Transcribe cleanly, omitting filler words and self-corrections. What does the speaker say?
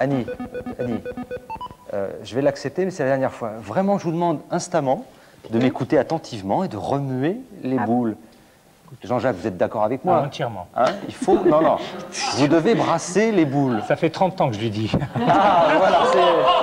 Annie, je vais l'accepter, mais c'est la dernière fois. Vraiment, je vous demande instamment de m'écouter attentivement et de remuer les boules. Jean-Jacques, vous êtes d'accord avec moi? Entièrement. Hein? Il faut... Non, non. Vous devez brasser les boules. Ça fait 30 ans que je lui dis. Ah, voilà, c'est...